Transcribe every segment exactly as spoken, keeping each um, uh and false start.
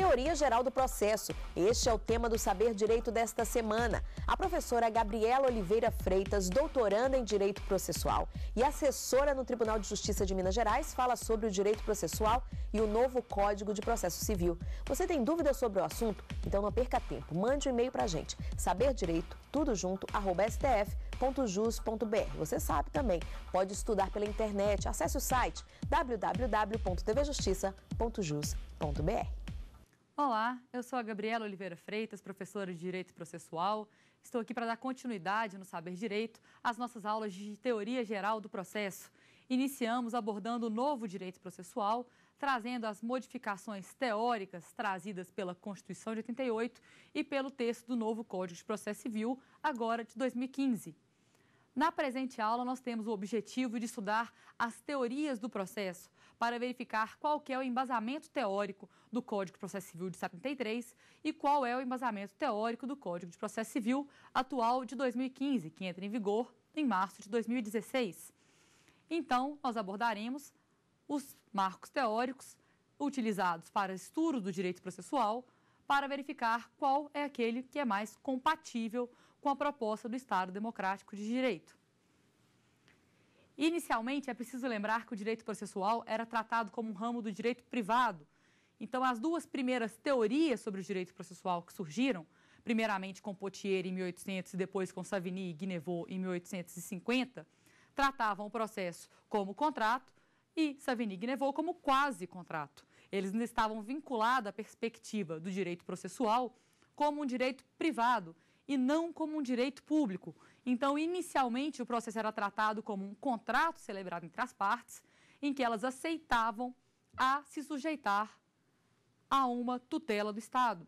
teoria geral do processo. Este é o tema do Saber Direito desta semana. A professora Gabriela Oliveira Freitas, doutoranda em Direito Processual e assessora no Tribunal de Justiça de Minas Gerais, fala sobre o direito processual e o novo Código de Processo Civil. Você tem dúvidas sobre o assunto? Então não perca tempo. Mande um e-mail pra gente. Saberdireito, tudo junto, arroba stf.jus.br. Você sabe também, pode estudar pela internet. Acesse o site w w w ponto t v justiça ponto jus ponto b r. Olá, eu sou a Gabriela Oliveira Freitas, professora de Direito Processual. Estou aqui para dar continuidade no Saber Direito às nossas aulas de Teoria Geral do Processo. Iniciamos abordando o novo direito processual, trazendo as modificações teóricas trazidas pela Constituição de oitenta e oito e pelo texto do novo Código de Processo Civil, agora de dois mil e quinze. Na presente aula, nós temos o objetivo de estudar as teorias do processo para verificar qual que é o embasamento teórico do Código de Processo Civil de setenta e três e qual é o embasamento teórico do Código de Processo Civil atual de dois mil e quinze, que entra em vigor em março de dois mil e dezesseis. Então, nós abordaremos os marcos teóricos utilizados para estudo do direito processual para verificar qual é aquele que é mais compatível com a proposta do Estado Democrático de Direito. Inicialmente, é preciso lembrar que o direito processual era tratado como um ramo do direito privado. Então, as duas primeiras teorias sobre o direito processual que surgiram, primeiramente com Pothier em mil e oitocentos e depois com Savigny e Guinevaux em mil oitocentos e cinquenta, tratavam o processo como contrato e Savigny e Guinevaux como quase-contrato. Eles ainda estavam vinculados à perspectiva do direito processual como um direito privado e não como um direito público. Então, inicialmente, o processo era tratado como um contrato celebrado entre as partes, em que elas aceitavam a se sujeitar a uma tutela do Estado.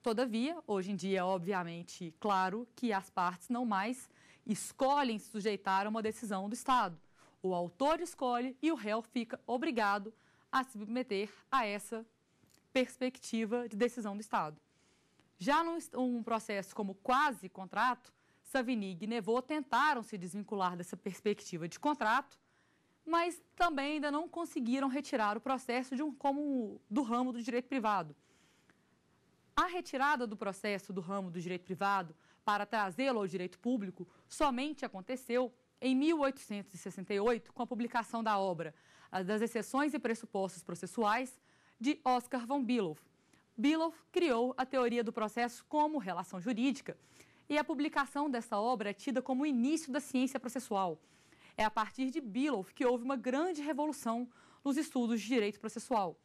Todavia, hoje em dia, obviamente, claro que as partes não mais escolhem se sujeitar a uma decisão do Estado. O autor escolhe e o réu fica obrigado a se submeter a essa perspectiva de decisão do Estado. Já num processo como quase contrato, Savigny e Guinevaux tentaram se desvincular dessa perspectiva de contrato, mas também ainda não conseguiram retirar o processo de um, como, do ramo do direito privado. A retirada do processo do ramo do direito privado para trazê-lo ao direito público somente aconteceu em mil oitocentos e sessenta e oito, com a publicação da obra das Exceções e Pressupostos Processuais, de Oskar von Bülow. Bülow criou a teoria do processo como relação jurídica e a publicação dessa obra é tida como o início da ciência processual. É a partir de Bülow que houve uma grande revolução nos estudos de direito processual.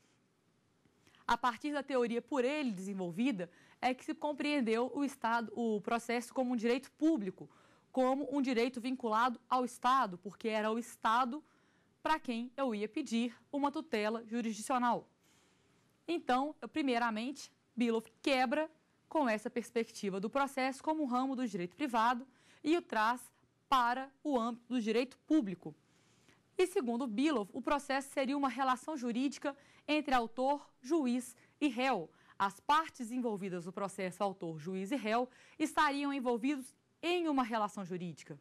A partir da teoria por ele desenvolvida é que se compreendeu o, estado, o processo como um direito público, como um direito vinculado ao Estado, porque era o Estado para quem eu ia pedir uma tutela jurisdicional. Então, primeiramente, Bülow quebra com essa perspectiva do processo como um ramo do direito privado e o traz para o âmbito do direito público. E, segundo Bülow, o processo seria uma relação jurídica entre autor, juiz e réu. As partes envolvidas no processo, autor, juiz e réu, estariam envolvidos em uma relação jurídica.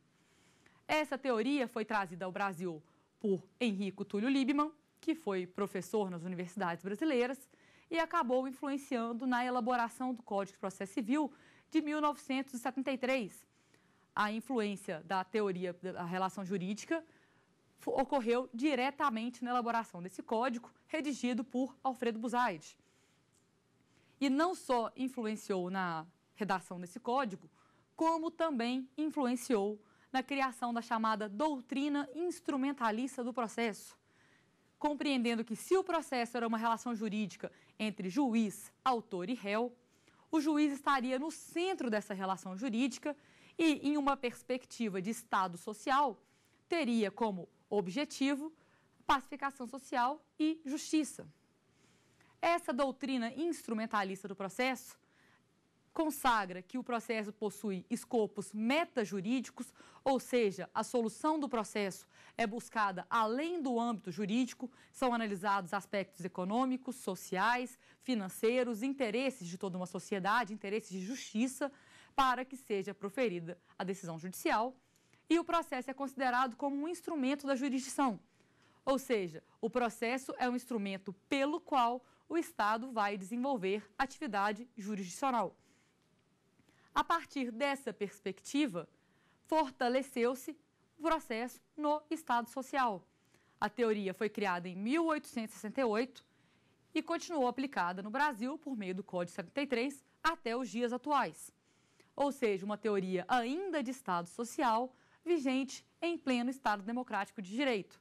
Essa teoria foi trazida ao Brasil por Enrico Tullio Liebman, que foi professor nas universidades brasileiras e acabou influenciando na elaboração do Código de Processo Civil de mil novecentos e setenta e três. A influência da teoria da relação jurídica ocorreu diretamente na elaboração desse código, redigido por Alfredo Buzaide. E não só influenciou na redação desse código, como também influenciou na criação da chamada doutrina instrumentalista do processo, compreendendo que se o processo era uma relação jurídica entre juiz, autor e réu, o juiz estaria no centro dessa relação jurídica e, em uma perspectiva de Estado social, teria como objetivo pacificação social e justiça. Essa doutrina instrumentalista do processo consagra que o processo possui escopos metajurídicos, ou seja, a solução do processo é buscada além do âmbito jurídico, são analisados aspectos econômicos, sociais, financeiros, interesses de toda uma sociedade, interesses de justiça, para que seja proferida a decisão judicial, e o processo é considerado como um instrumento da jurisdição, ou seja, o processo é um instrumento pelo qual o Estado vai desenvolver atividade jurisdicional. A partir dessa perspectiva, fortaleceu-se o processo no Estado Social. A teoria foi criada em mil oitocentos e sessenta e oito e continuou aplicada no Brasil por meio do Código setenta e três até os dias atuais. Ou seja, uma teoria ainda de Estado Social vigente em pleno Estado Democrático de Direito.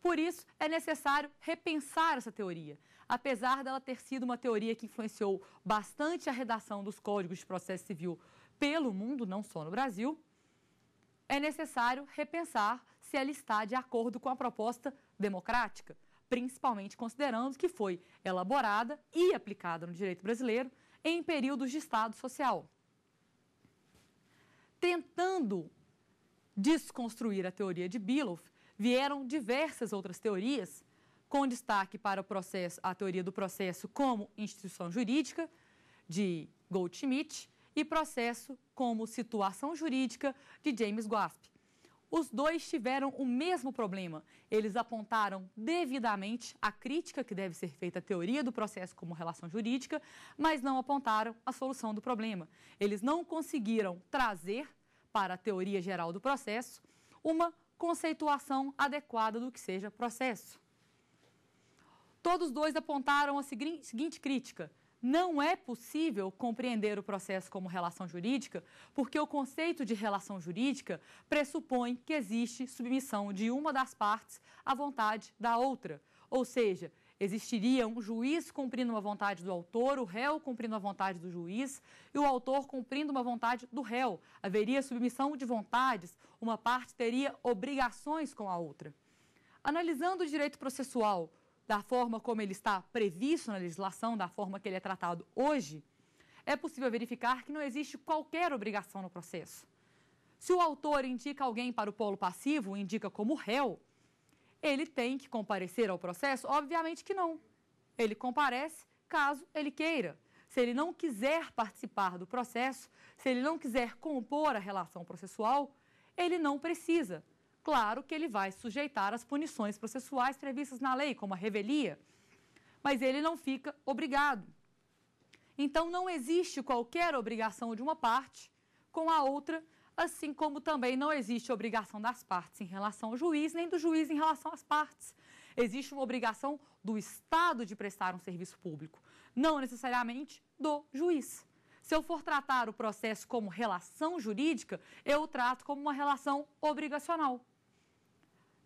Por isso, é necessário repensar essa teoria. Apesar dela ter sido uma teoria que influenciou bastante a redação dos códigos de processo civil pelo mundo, não só no Brasil, é necessário repensar se ela está de acordo com a proposta democrática, principalmente considerando que foi elaborada e aplicada no direito brasileiro em períodos de Estado Social. Tentando desconstruir a teoria de Bülow, vieram diversas outras teorias, com destaque para o processo, a teoria do processo como instituição jurídica, de Goldschmidt, e processo como situação jurídica, de James Guasp. Os dois tiveram o mesmo problema. Eles apontaram devidamente a crítica que deve ser feita à teoria do processo como relação jurídica, mas não apontaram a solução do problema. Eles não conseguiram trazer para a teoria geral do processo uma conceituação adequada do que seja processo. Todos dois apontaram a seguinte crítica: não é possível compreender o processo como relação jurídica, porque o conceito de relação jurídica pressupõe que existe submissão de uma das partes à vontade da outra, ou seja, existiria um juiz cumprindo a vontade do autor, o réu cumprindo a vontade do juiz e o autor cumprindo uma vontade do réu. Haveria submissão de vontades, uma parte teria obrigações com a outra. Analisando o direito processual da forma como ele está previsto na legislação, da forma que ele é tratado hoje, é possível verificar que não existe qualquer obrigação no processo. Se o autor indica alguém para o polo passivo, indica como réu, ele tem que comparecer ao processo? Obviamente que não. Ele comparece caso ele queira. Se ele não quiser participar do processo, se ele não quiser compor a relação processual, ele não precisa. Claro que ele vai sujeitar as punições processuais previstas na lei, como a revelia, mas ele não fica obrigado. Então, não existe qualquer obrigação de uma parte com a outra, assim como também não existe obrigação das partes em relação ao juiz, nem do juiz em relação às partes. Existe uma obrigação do Estado de prestar um serviço público, não necessariamente do juiz. Se eu for tratar o processo como relação jurídica, eu o trato como uma relação obrigacional.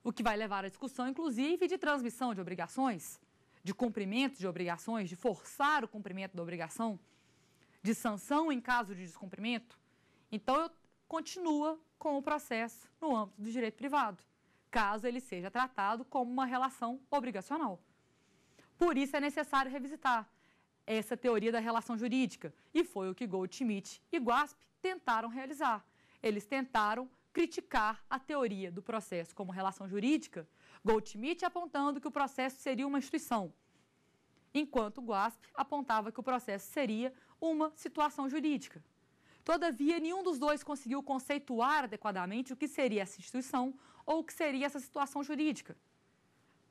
O que vai levar à discussão, inclusive, de transmissão de obrigações, de cumprimento de obrigações, de forçar o cumprimento da obrigação, de sanção em caso de descumprimento. Então, eu continua com o processo no âmbito do direito privado, caso ele seja tratado como uma relação obrigacional. Por isso, é necessário revisitar essa teoria da relação jurídica, e foi o que Goldschmidt e Guasp tentaram realizar. Eles tentaram criticar a teoria do processo como relação jurídica, Goldschmidt apontando que o processo seria uma instituição, enquanto Guasp apontava que o processo seria uma situação jurídica. Todavia, nenhum dos dois conseguiu conceituar adequadamente o que seria essa instituição ou o que seria essa situação jurídica.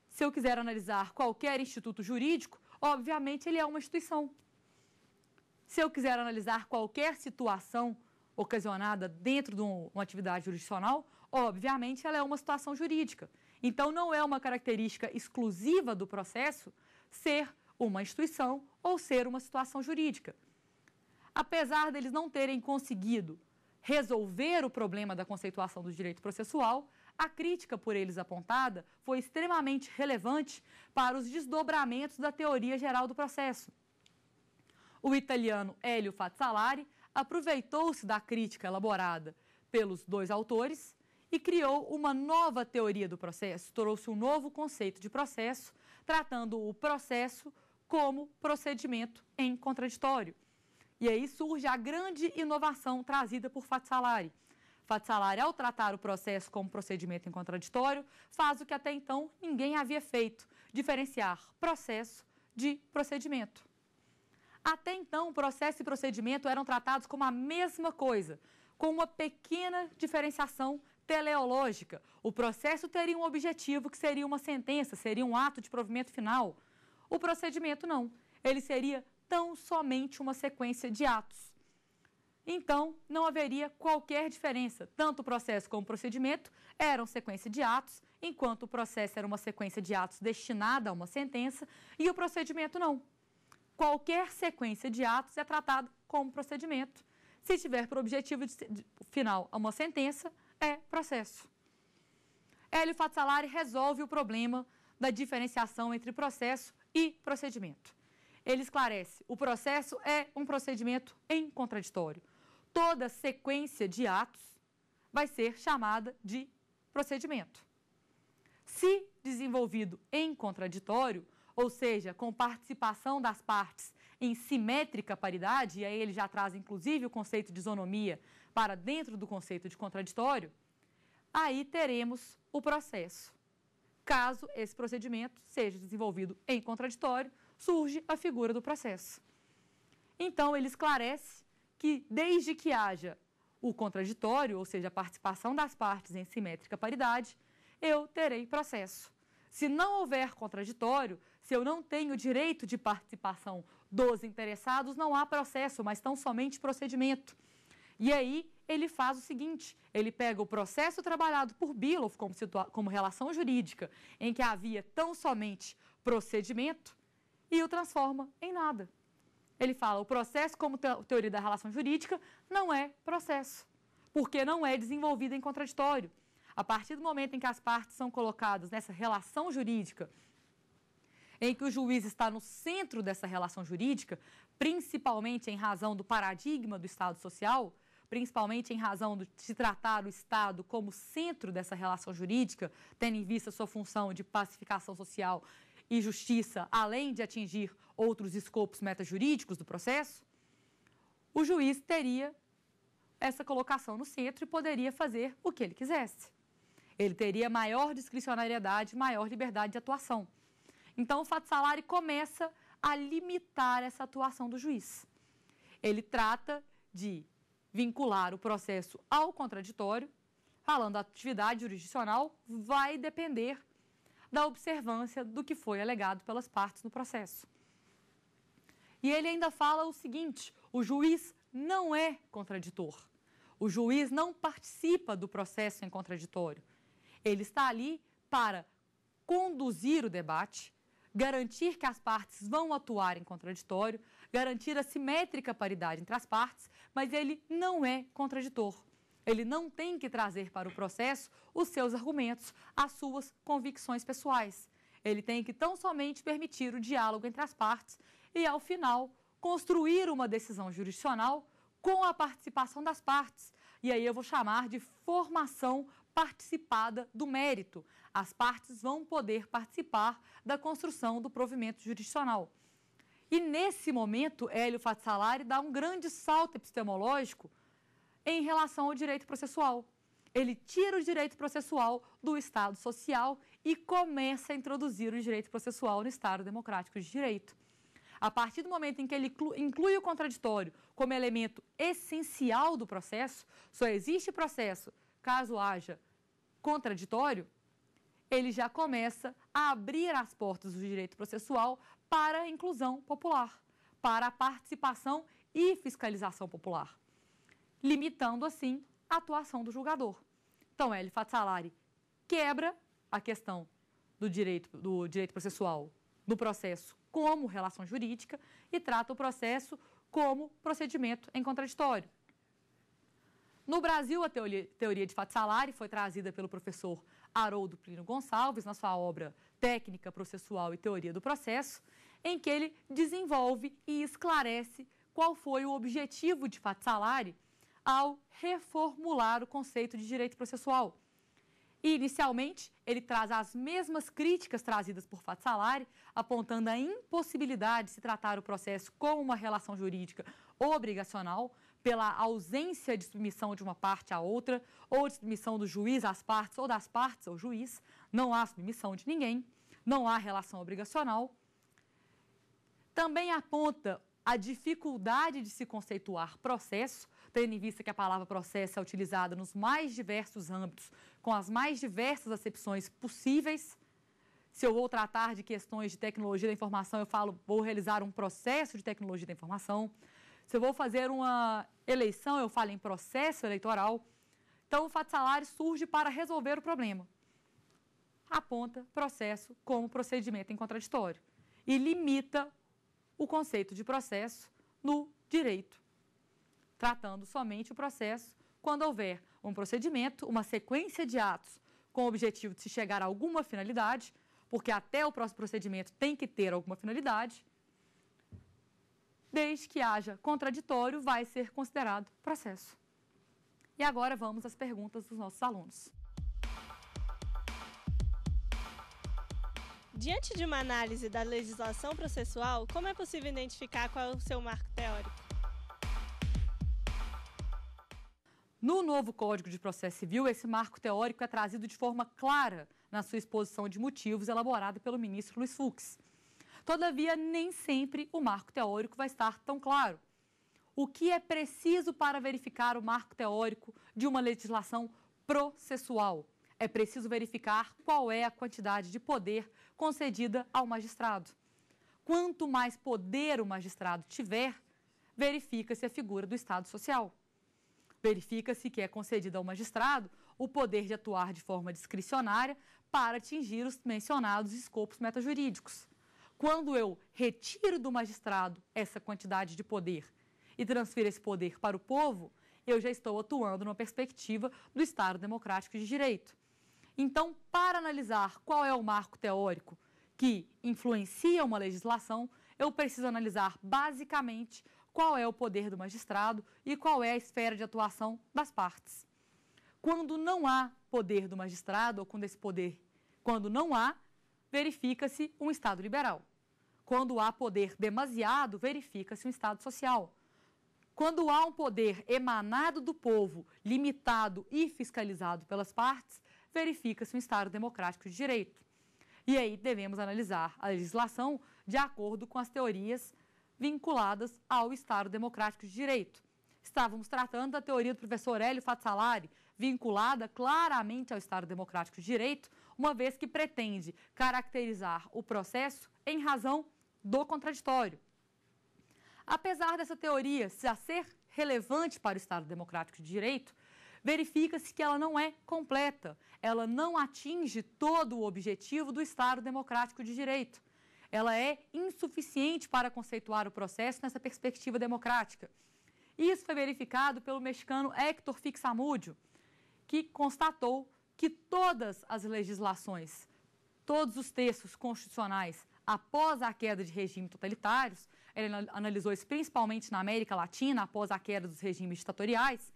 Se eu quiser analisar qualquer instituto jurídico, obviamente ele é uma instituição. Se eu quiser analisar qualquer situação ocasionada dentro de uma atividade jurisdicional, obviamente ela é uma situação jurídica. Então, não é uma característica exclusiva do processo ser uma instituição ou ser uma situação jurídica. Apesar deles não terem conseguido resolver o problema da conceituação do direito processual, a crítica por eles apontada foi extremamente relevante para os desdobramentos da teoria geral do processo. O italiano Elio Fazzalari aproveitou-se da crítica elaborada pelos dois autores e criou uma nova teoria do processo, trouxe um novo conceito de processo, tratando o processo como procedimento em contraditório. E aí surge a grande inovação trazida por Fazzalari. Fazzalari, ao tratar o processo como procedimento em contraditório, faz o que até então ninguém havia feito, diferenciar processo de procedimento. Até então, processo e procedimento eram tratados como a mesma coisa, com uma pequena diferenciação teleológica. O processo teria um objetivo que seria uma sentença, seria um ato de provimento final. O procedimento não, ele seria tão somente uma sequência de atos. Então, não haveria qualquer diferença, tanto o processo como o procedimento eram sequência de atos, enquanto o processo era uma sequência de atos destinada a uma sentença e o procedimento não. Qualquer sequência de atos é tratada como procedimento. Se tiver por objetivo de, de, final uma sentença, é processo. Elio Fazzalari resolve o problema da diferenciação entre processo e procedimento. Ele esclarece, o processo é um procedimento em contraditório. Toda sequência de atos vai ser chamada de procedimento. Se desenvolvido em contraditório, ou seja, com participação das partes em simétrica paridade, e aí ele já traz inclusive o conceito de isonomia para dentro do conceito de contraditório, aí teremos o processo. Caso esse procedimento seja desenvolvido em contraditório, surge a figura do processo. Então, ele esclarece que desde que haja o contraditório, ou seja, a participação das partes em simétrica paridade, eu terei processo. Se não houver contraditório, se eu não tenho direito de participação dos interessados, não há processo, mas tão somente procedimento. E aí, ele faz o seguinte, ele pega o processo trabalhado por Bülow como, como relação jurídica, em que havia tão somente procedimento, e o transforma em nada. Ele fala, o processo como te teoria da relação jurídica não é processo, porque não é desenvolvido em contraditório. A partir do momento em que as partes são colocadas nessa relação jurídica, em que o juiz está no centro dessa relação jurídica, principalmente em razão do paradigma do Estado social, principalmente em razão de se tratar o Estado como centro dessa relação jurídica, tendo em vista sua função de pacificação social e justiça, além de atingir outros escopos metajurídicos do processo, o juiz teria essa colocação no centro e poderia fazer o que ele quisesse. Ele teria maior discricionariedade, maior liberdade de atuação. Então, o Fazzalari começa a limitar essa atuação do juiz. Ele trata de vincular o processo ao contraditório, falando a atividade jurisdicional vai depender da observância do que foi alegado pelas partes no processo. E ele ainda fala o seguinte, o juiz não é contraditor. O juiz não participa do processo em contraditório. Ele está ali para conduzir o debate, garantir que as partes vão atuar em contraditório, garantir a simétrica paridade entre as partes, mas ele não é contraditor. Ele não tem que trazer para o processo os seus argumentos, as suas convicções pessoais. Ele tem que tão somente permitir o diálogo entre as partes e, ao final, construir uma decisão jurisdicional com a participação das partes. E aí eu vou chamar de formação participada do mérito. As partes vão poder participar da construção do provimento jurisdicional. E nesse momento, Elio Fazzalari dá um grande salto epistemológico em relação ao direito processual. Ele tira o direito processual do Estado social e começa a introduzir o direito processual no Estado democrático de direito. A partir do momento em que ele inclui o contraditório como elemento essencial do processo, só existe processo caso haja contraditório, ele já começa a abrir as portas do direito processual para a inclusão popular, para a participação e fiscalização popular, limitando, assim, a atuação do julgador. Então, Elio Fazzalari quebra a questão do direito, do direito processual, do processo como relação jurídica e trata o processo como procedimento em contraditório. No Brasil, a teoria de Fazzalari foi trazida pelo professor Haroldo Plínio Gonçalves na sua obra Técnica Processual e Teoria do Processo, em que ele desenvolve e esclarece qual foi o objetivo de Fazzalari ao reformular o conceito de direito processual. E, inicialmente, ele traz as mesmas críticas trazidas por Fazzalari, apontando a impossibilidade de se tratar o processo como uma relação jurídica obrigacional, pela ausência de submissão de uma parte à outra, ou de submissão do juiz às partes, ou das partes ao juiz. Não há submissão de ninguém, não há relação obrigacional. Também aponta a dificuldade de se conceituar processo, tendo em vista que a palavra processo é utilizada nos mais diversos âmbitos, com as mais diversas acepções possíveis, se eu vou tratar de questões de tecnologia da informação, eu falo, vou realizar um processo de tecnologia da informação. Se eu vou fazer uma eleição, eu falo em processo eleitoral. Então, o Fazzalari surge para resolver o problema. Aponta processo como procedimento em contraditório e limita o conceito de processo no direito, tratando somente o processo quando houver um procedimento, uma sequência de atos com o objetivo de se chegar a alguma finalidade, porque até o próximo procedimento tem que ter alguma finalidade, desde que haja contraditório, vai ser considerado processo. E agora vamos às perguntas dos nossos alunos. Diante de uma análise da legislação processual, como é possível identificar qual é o seu marco teórico? No novo Código de Processo Civil, esse marco teórico é trazido de forma clara na sua exposição de motivos elaborada pelo ministro Luiz Fux. Todavia, nem sempre o marco teórico vai estar tão claro. O que é preciso para verificar o marco teórico de uma legislação processual? É preciso verificar qual é a quantidade de poder concedida ao magistrado. Quanto mais poder o magistrado tiver, verifica-se a figura do Estado social. Verifica-se que é concedido ao magistrado o poder de atuar de forma discricionária para atingir os mencionados escopos metajurídicos. Quando eu retiro do magistrado essa quantidade de poder e transfiro esse poder para o povo, eu já estou atuando numa perspectiva do Estado Democrático de Direito. Então, para analisar qual é o marco teórico que influencia uma legislação, eu preciso analisar basicamente qual é o poder do magistrado e qual é a esfera de atuação das partes. Quando não há poder do magistrado, ou quando esse poder, quando não há, verifica-se um Estado liberal. Quando há poder demasiado, verifica-se um Estado social. Quando há um poder emanado do povo, limitado e fiscalizado pelas partes, verifica-se um Estado democrático de direito. E aí devemos analisar a legislação de acordo com as teorias vinculadas ao Estado democrático de direito. Estávamos tratando da teoria do professor Elio Fazzalari, vinculada claramente ao Estado democrático de direito, uma vez que pretende caracterizar o processo em razão do contraditório. Apesar dessa teoria já ser relevante para o Estado democrático de direito, verifica-se que ela não é completa, ela não atinge todo o objetivo do Estado democrático de direito. Ela é insuficiente para conceituar o processo nessa perspectiva democrática. Isso foi verificado pelo mexicano Héctor Fix-Zamudio, que constatou que todas as legislações, todos os textos constitucionais, após a queda de regimes totalitários, ele analisou isso principalmente na América Latina, após a queda dos regimes ditatoriais,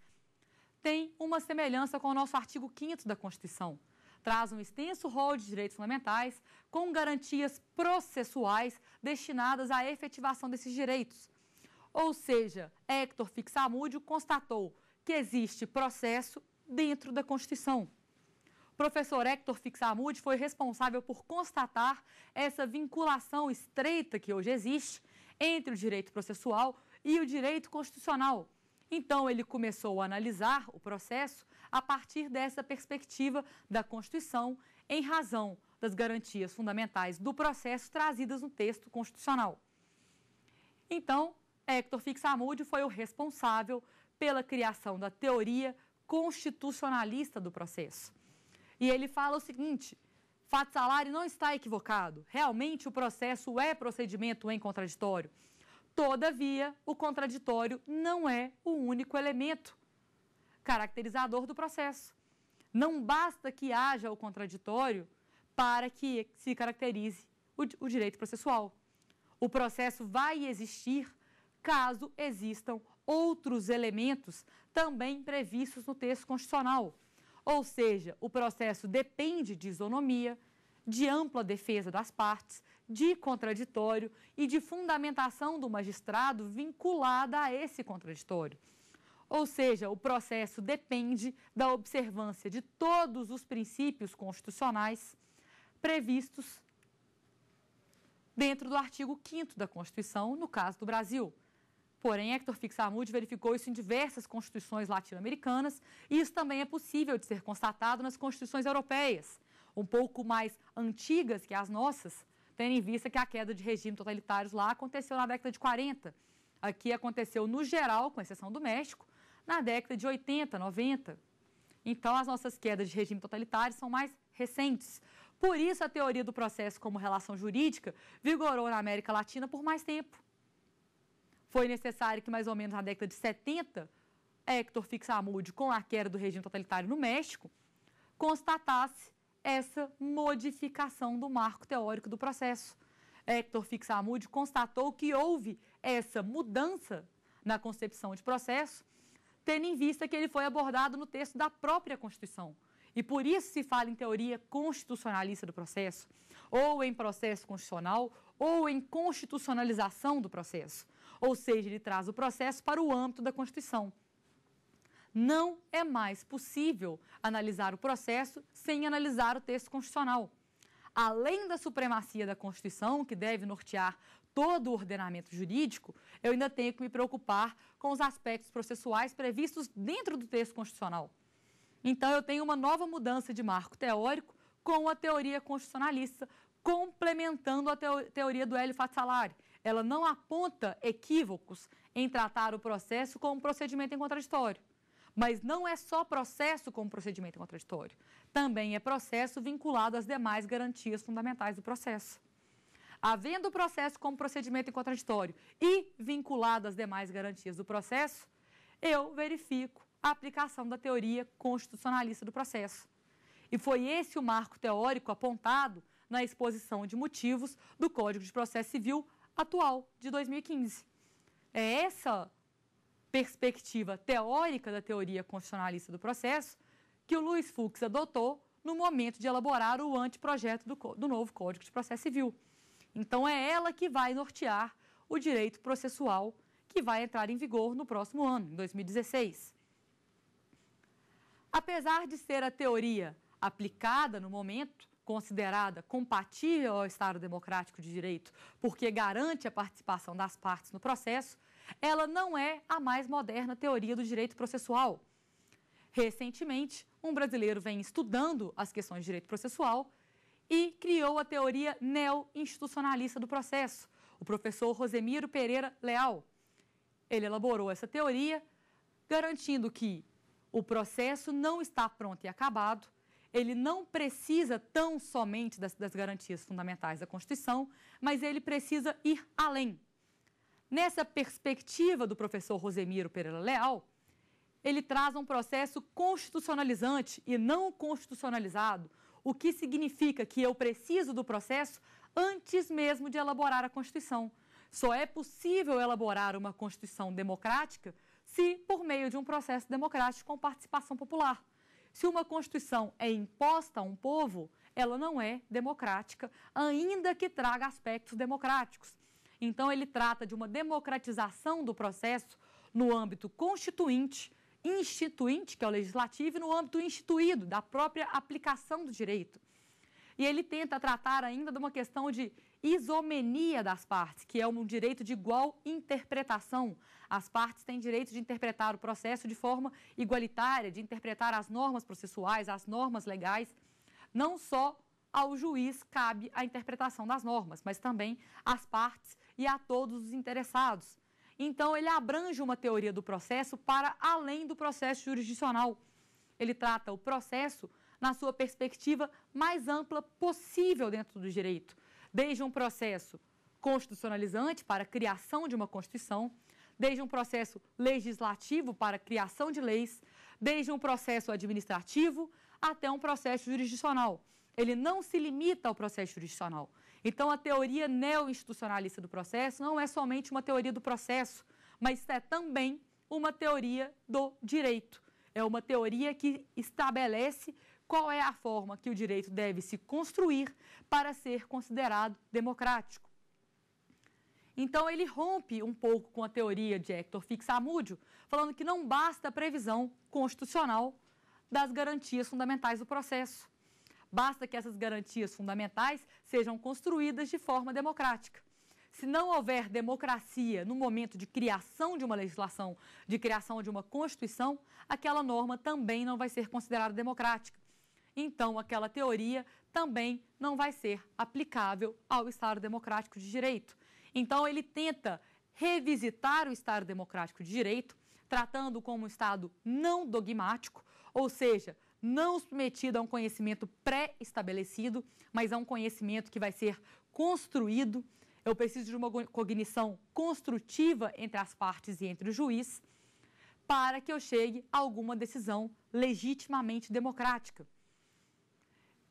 tem uma semelhança com o nosso artigo quinto da Constituição. Traz um extenso rol de direitos fundamentais com garantias processuais destinadas à efetivação desses direitos. Ou seja, Héctor Fix-Zamudio constatou que existe processo dentro da Constituição. O professor Héctor Fix-Zamudio foi responsável por constatar essa vinculação estreita que hoje existe entre o direito processual e o direito constitucional. Então, ele começou a analisar o processo a partir dessa perspectiva da Constituição, em razão das garantias fundamentais do processo trazidas no texto constitucional. Então, Héctor Fix-Zamudio foi o responsável pela criação da teoria constitucionalista do processo. E ele fala o seguinte, Fazzalari não está equivocado, realmente o processo é procedimento em contraditório. Todavia, o contraditório não é o único elemento caracterizador do processo. Não basta que haja o contraditório para que se caracterize o, o direito processual. O processo vai existir caso existam outros elementos também previstos no texto constitucional. Ou seja, o processo depende de isonomia, de ampla defesa das partes, de contraditório e de fundamentação do magistrado vinculada a esse contraditório. Ou seja, o processo depende da observância de todos os princípios constitucionais previstos dentro do artigo quinto da Constituição, no caso do Brasil. Porém, Héctor Fix-Zamudio verificou isso em diversas constituições latino-americanas e isso também é possível de ser constatado nas constituições europeias. um pouco mais antigas que as nossas, tendo em vista que a queda de regimes totalitários lá aconteceu na década de quarenta. Aqui aconteceu no geral, com exceção do México, na década de oitenta, noventa. Então, as nossas quedas de regime totalitário são mais recentes. Por isso, a teoria do processo como relação jurídica vigorou na América Latina por mais tempo. Foi necessário que, mais ou menos na década de setenta, Héctor Fix-Zamudio, com a queda do regime totalitário no México, constatasse essa modificação do marco teórico do processo. Héctor Fix-Zamudio constatou que houve essa mudança na concepção de processo, tendo em vista que ele foi abordado no texto da própria Constituição. E por isso se fala em teoria constitucionalista do processo, ou em processo constitucional, ou em constitucionalização do processo. Ou seja, ele traz o processo para o âmbito da Constituição. Não é mais possível analisar o processo sem analisar o texto constitucional. Além da supremacia da Constituição, que deve nortear todo o ordenamento jurídico, eu ainda tenho que me preocupar com os aspectos processuais previstos dentro do texto constitucional. Então, eu tenho uma nova mudança de marco teórico com a teoria constitucionalista, complementando a teoria do Elio Fazzalari. Ela não aponta equívocos em tratar o processo como procedimento em contraditório. Mas não é só processo como procedimento contraditório, também é processo vinculado às demais garantias fundamentais do processo. Havendo o processo como procedimento contraditório e vinculado às demais garantias do processo, eu verifico a aplicação da teoria constitucionalista do processo. E foi esse o marco teórico apontado na exposição de motivos do Código de Processo Civil atual de dois mil e quinze. É essa perspectiva teórica da teoria constitucionalista do processo que o Luiz Fux adotou no momento de elaborar o anteprojeto do, do novo Código de Processo Civil. Então, é ela que vai nortear o direito processual que vai entrar em vigor no próximo ano, em dois mil e dezesseis. Apesar de ser a teoria aplicada no momento, considerada compatível ao Estado Democrático de Direito, porque garante a participação das partes no processo, ela não é a mais moderna teoria do direito processual. Recentemente, um brasileiro vem estudando as questões de direito processual e criou a teoria neo-institucionalista do processo, o professor Rosemiro Pereira Leal. Ele elaborou essa teoria garantindo que o processo não está pronto e acabado, ele não precisa tão somente das, das garantias fundamentais da Constituição, mas ele precisa ir além. Nessa perspectiva do professor Rosemiro Pereira Leal, ele traz um processo constitucionalizante e não constitucionalizado, o que significa que eu preciso do processo antes mesmo de elaborar a Constituição. Só é possível elaborar uma Constituição democrática se por meio de um processo democrático com participação popular. Se uma Constituição é imposta a um povo, ela não é democrática, ainda que traga aspectos democráticos. Então, ele trata de uma democratização do processo no âmbito constituinte, instituinte, que é o legislativo, e no âmbito instituído, da própria aplicação do direito. E ele tenta tratar ainda de uma questão de isomenia das partes, que é um direito de igual interpretação. As partes têm direito de interpretar o processo de forma igualitária, de interpretar as normas processuais, as normas legais, não só ao juiz cabe a interpretação das normas, mas também às partes e a todos os interessados. Então, ele abrange uma teoria do processo para além do processo jurisdicional. Ele trata o processo na sua perspectiva mais ampla possível dentro do direito, desde um processo constitucionalizante para a criação de uma Constituição, desde um processo legislativo para a criação de leis, desde um processo administrativo até um processo jurisdicional. Ele não se limita ao processo jurisdicional. Então, a teoria neo-institucionalista do processo não é somente uma teoria do processo, mas é também uma teoria do direito. É uma teoria que estabelece qual é a forma que o direito deve se construir para ser considerado democrático. Então, ele rompe um pouco com a teoria de Héctor Fix-Zamudio, falando que não basta a previsão constitucional das garantias fundamentais do processo. Basta que essas garantias fundamentais sejam construídas de forma democrática. Se não houver democracia no momento de criação de uma legislação, de criação de uma Constituição, aquela norma também não vai ser considerada democrática. então aquela teoria também não vai ser aplicável ao Estado Democrático de Direito. Então, ele tenta revisitar o Estado Democrático de Direito, tratando como um Estado não dogmático, ou seja, não submetido a um conhecimento pré-estabelecido, mas a um conhecimento que vai ser construído. Eu preciso de uma cognição construtiva entre as partes e entre o juiz para que eu chegue a alguma decisão legitimamente democrática.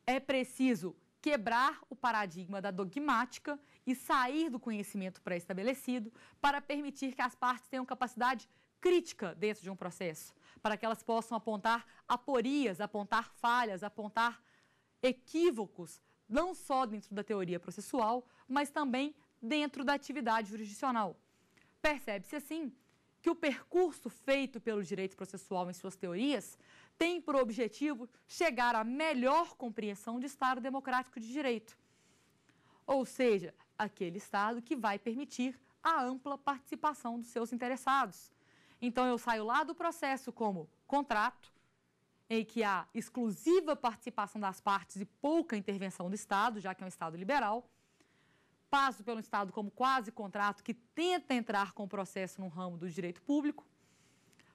É preciso quebrar o paradigma da dogmática e sair do conhecimento pré-estabelecido para permitir que as partes tenham capacidade crítica dentro de um processo, para que elas possam apontar aporias, apontar falhas, apontar equívocos, não só dentro da teoria processual, mas também dentro da atividade jurisdicional. Percebe-se, assim, que o percurso feito pelo direito processual em suas teorias tem por objetivo chegar à melhor compreensão de Estado Democrático de Direito, ou seja, aquele Estado que vai permitir a ampla participação dos seus interessados. Então, eu saio lá do processo como contrato, em que há exclusiva participação das partes e pouca intervenção do Estado, já que é um Estado liberal. Passo pelo Estado como quase contrato, que tenta entrar com o processo no ramo do direito público,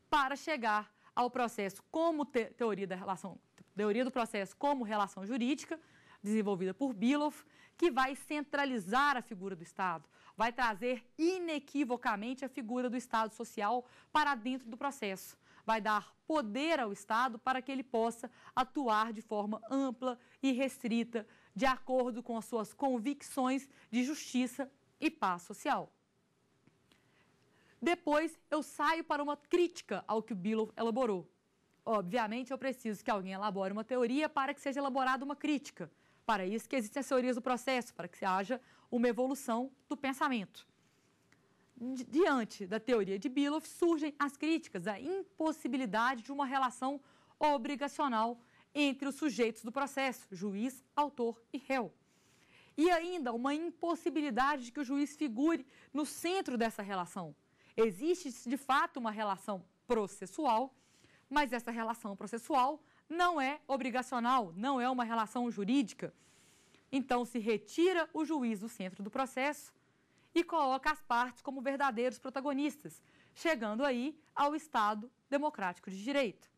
para chegar ao processo como te, teoria, da relação, teoria do processo como relação jurídica, desenvolvida por Bülow, que vai centralizar a figura do Estado, vai trazer inequivocamente a figura do Estado social para dentro do processo, vai dar poder ao Estado para que ele possa atuar de forma ampla e restrita, de acordo com as suas convicções de justiça e paz social. Depois, eu saio para uma crítica ao que o Bülow elaborou. Obviamente, eu preciso que alguém elabore uma teoria para que seja elaborada uma crítica. Para isso que existem as teorias do processo, para que haja uma evolução do pensamento. Diante da teoria de Bülow, surgem as críticas à impossibilidade de uma relação obrigacional entre os sujeitos do processo, juiz, autor e réu. E ainda uma impossibilidade de que o juiz figure no centro dessa relação. Existe, de fato, uma relação processual, mas essa relação processual não é obrigacional, não é uma relação jurídica. Então, se retira o juiz do centro do processo e coloca as partes como verdadeiros protagonistas, chegando aí ao Estado Democrático de Direito.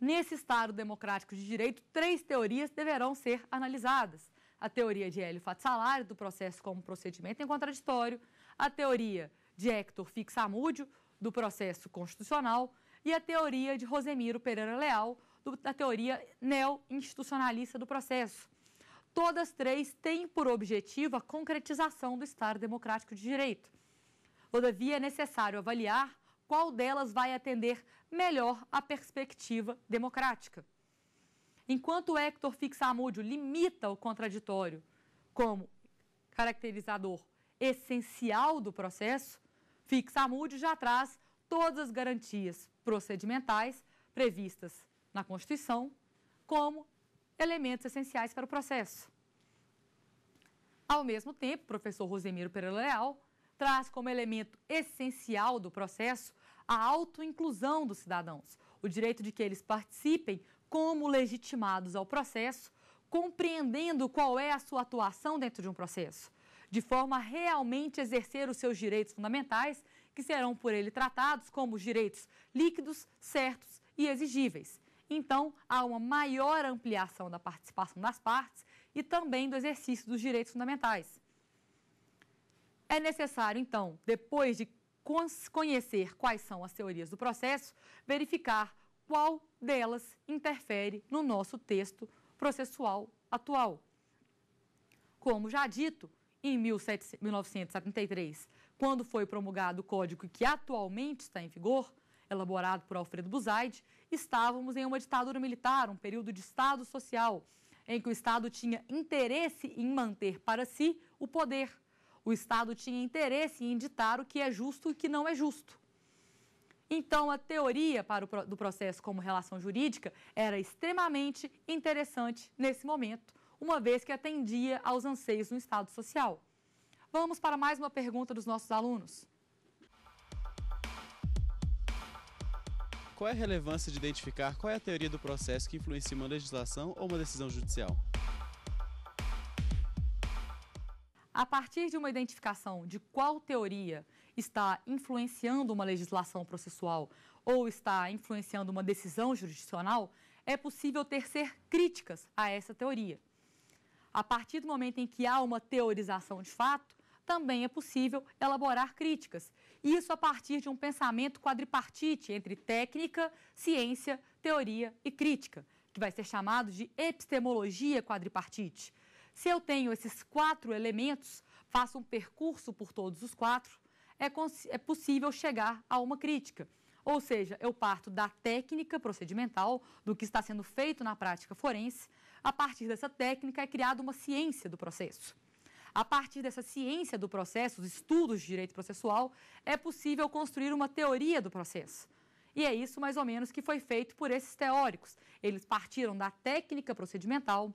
Nesse Estado Democrático de Direito, três teorias deverão ser analisadas. A teoria de Elio Fazzalari, do processo como procedimento em contraditório, a teoria de Héctor Fix-Zamudio, do processo constitucional, e a teoria de Rosemiro Pereira Leal, do, da teoria neo-institucionalista do processo. Todas três têm por objetivo a concretização do Estado Democrático de Direito. Todavia, é necessário avaliar qual delas vai atender melhor a perspectiva democrática. Enquanto Héctor Fix-Zamudio limita o contraditório como caracterizador essencial do processo, Fix-Zamudio já traz todas as garantias procedimentais previstas na Constituição como elementos essenciais para o processo. Ao mesmo tempo, o professor Rosemiro Pereira Leal traz como elemento essencial do processo a autoinclusão dos cidadãos, o direito de que eles participem como legitimados ao processo, compreendendo qual é a sua atuação dentro de um processo, de forma a realmente exercer os seus direitos fundamentais, que serão por ele tratados como direitos líquidos, certos e exigíveis. Então, há uma maior ampliação da participação das partes e também do exercício dos direitos fundamentais. É necessário, então, depois de conhecer quais são as teorias do processo, verificar qual delas interfere no nosso texto processual atual. Como já dito, em mil novecentos e setenta e três, quando foi promulgado o Código que atualmente está em vigor, elaborado por Alfredo Buzaide, estávamos em uma ditadura militar, um período de Estado social, em que o Estado tinha interesse em manter para si o poder. O Estado tinha interesse em ditar o que é justo e o que não é justo. Então, a teoria para o, do processo como relação jurídica era extremamente interessante nesse momento, uma vez que atendia aos anseios do Estado social. Vamos para mais uma pergunta dos nossos alunos. Qual é a relevância de identificar qual é a teoria do processo que influencia uma legislação ou uma decisão judicial? A partir de uma identificação de qual teoria está influenciando uma legislação processual ou está influenciando uma decisão jurisdicional, é possível tecer críticas a essa teoria. A partir do momento em que há uma teorização de fato, também é possível elaborar críticas. Isso a partir de um pensamento quadripartite entre técnica, ciência, teoria e crítica, que vai ser chamado de epistemologia quadripartite. Se eu tenho esses quatro elementos, faço um percurso por todos os quatro, é, é possível chegar a uma crítica. Ou seja, eu parto da técnica procedimental, do que está sendo feito na prática forense. A partir dessa técnica é criada uma ciência do processo. A partir dessa ciência do processo, dos estudos de direito processual, é possível construir uma teoria do processo. E é isso, mais ou menos, que foi feito por esses teóricos. Eles partiram da técnica procedimental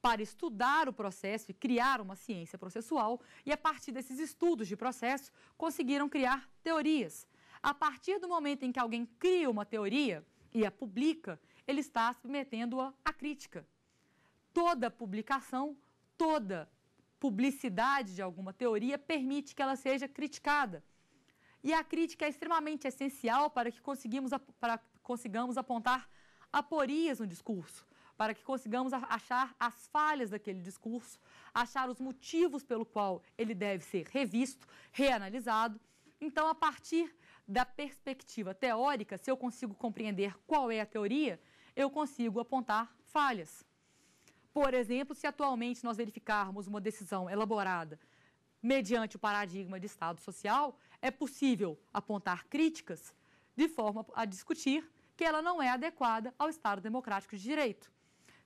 para estudar o processo e criar uma ciência processual, e a partir desses estudos de processo, conseguiram criar teorias. A partir do momento em que alguém cria uma teoria e a publica, ele está submetendo-a à crítica. Toda publicação, toda publicidade de alguma teoria permite que ela seja criticada. E a crítica é extremamente essencial para que conseguimos, para que consigamos apontar aporias no discurso, para que consigamos achar as falhas daquele discurso, achar os motivos pelo qual ele deve ser revisto, reanalisado. Então, a partir da perspectiva teórica, se eu consigo compreender qual é a teoria, eu consigo apontar falhas. Por exemplo, se atualmente nós verificarmos uma decisão elaborada mediante o paradigma de Estado Social, é possível apontar críticas de forma a discutir que ela não é adequada ao Estado Democrático de Direito.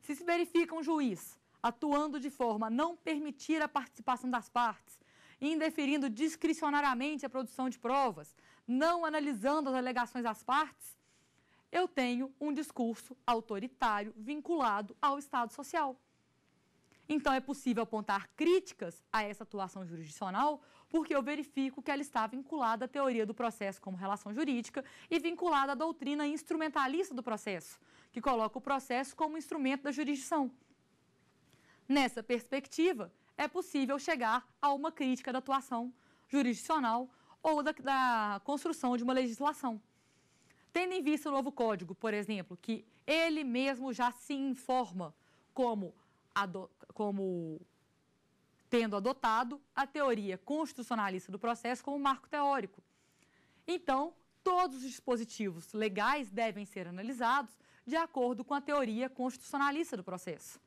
Se se verifica um juiz atuando de forma a não permitir a participação das partes, indeferindo discricionariamente a produção de provas, não analisando as alegações das partes, eu tenho um discurso autoritário vinculado ao Estado Social. Então, é possível apontar críticas a essa atuação jurisdicional porque eu verifico que ela está vinculada à teoria do processo como relação jurídica e vinculada à doutrina instrumentalista do processo, que coloca o processo como instrumento da jurisdição. Nessa perspectiva, é possível chegar a uma crítica da atuação jurisdicional ou da, da construção de uma legislação. Tendo em vista o novo Código, por exemplo, que ele mesmo já se informa como, ado, como tendo adotado a teoria constitucionalista do processo como marco teórico. Então, todos os dispositivos legais devem ser analisados de acordo com a teoria constitucionalista do processo.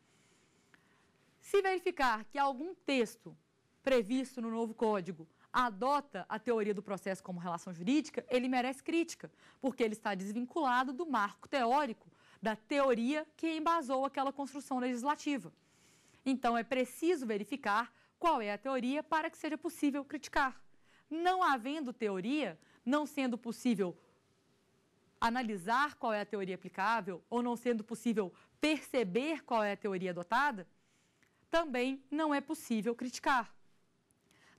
Se verificar que algum texto previsto no novo Código adota a teoria do processo como relação jurídica, ele merece crítica, porque ele está desvinculado do marco teórico, da teoria que embasou aquela construção legislativa. Então, é preciso verificar qual é a teoria para que seja possível criticar. Não havendo teoria, não sendo possível analisar qual é a teoria aplicável ou não sendo possível perceber qual é a teoria adotada, também não é possível criticar.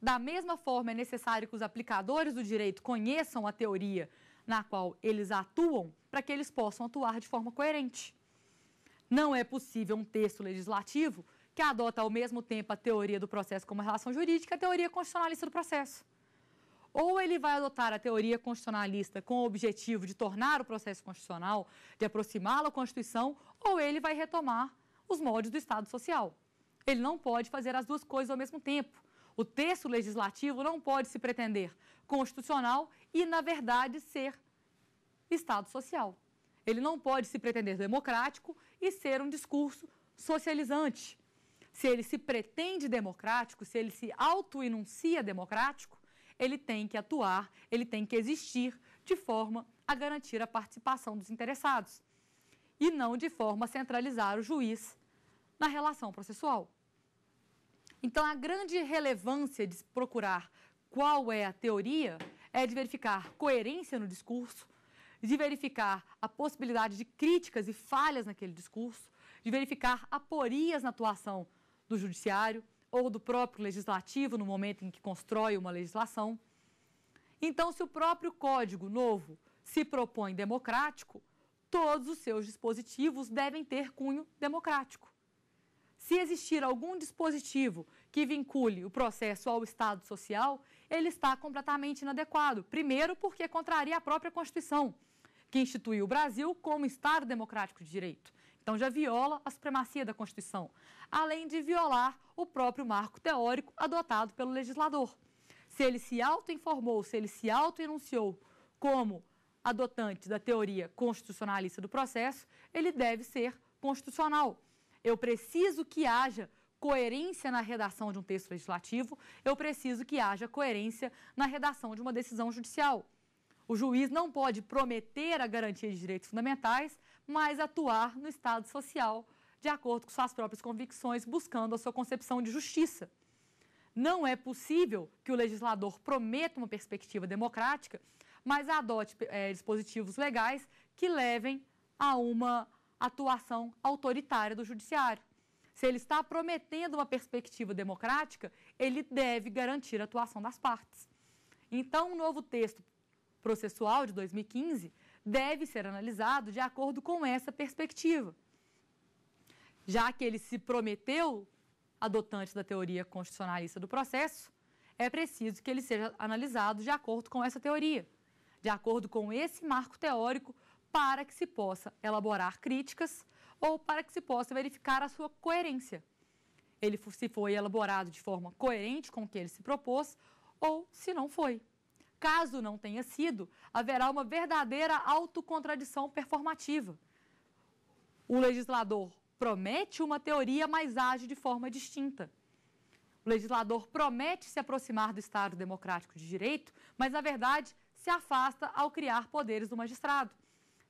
Da mesma forma, é necessário que os aplicadores do direito conheçam a teoria na qual eles atuam para que eles possam atuar de forma coerente. Não é possível um texto legislativo que adota ao mesmo tempo a teoria do processo como relação jurídica e a teoria constitucionalista do processo. Ou ele vai adotar a teoria constitucionalista com o objetivo de tornar o processo constitucional, de aproximá-lo à Constituição, ou ele vai retomar os moldes do Estado Social. Ele não pode fazer as duas coisas ao mesmo tempo. O texto legislativo não pode se pretender constitucional e, na verdade, ser Estado Social. Ele não pode se pretender democrático e ser um discurso socializante. Se ele se pretende democrático, se ele se auto-enuncia democrático, ele tem que atuar, ele tem que existir de forma a garantir a participação dos interessados e não de forma a centralizar o juiz na relação processual. Então, a grande relevância de procurar qual é a teoria é de verificar coerência no discurso, de verificar a possibilidade de críticas e falhas naquele discurso, de verificar aporias na atuação do judiciário ou do próprio legislativo no momento em que constrói uma legislação. Então, se o próprio Código Novo se propõe democrático, todos os seus dispositivos devem ter cunho democrático. Se existir algum dispositivo que vincule o processo ao Estado social, ele está completamente inadequado. Primeiro, porque contraria a própria Constituição, que instituiu o Brasil como Estado democrático de direito. Então, já viola a supremacia da Constituição, além de violar o próprio marco teórico adotado pelo legislador. Se ele se autoinformou, se ele se autoenunciou como adotante da teoria constitucionalista do processo, ele deve ser constitucional. Eu preciso que haja coerência na redação de um texto legislativo, eu preciso que haja coerência na redação de uma decisão judicial. O juiz não pode prometer a garantia de direitos fundamentais, mas atuar no Estado social de acordo com suas próprias convicções, buscando a sua concepção de justiça. Não é possível que o legislador prometa uma perspectiva democrática, mas adote é, dispositivos legais que levem a uma atuação autoritária do judiciário. Se ele está prometendo uma perspectiva democrática, ele deve garantir a atuação das partes. Então, o novo texto processual de dois mil e quinze deve ser analisado de acordo com essa perspectiva. Já que ele se prometeu adotante da teoria constitucionalista do processo, é preciso que ele seja analisado de acordo com essa teoria, de acordo com esse marco teórico, para que se possa elaborar críticas ou para que se possa verificar a sua coerência. Ele se foi elaborado de forma coerente com o que ele se propôs ou se não foi. Caso não tenha sido, haverá uma verdadeira autocontradição performativa. O legislador promete uma teoria, mas age de forma distinta. O legislador promete se aproximar do Estado democrático de direito, mas, na verdade, se afasta ao criar poderes do magistrado.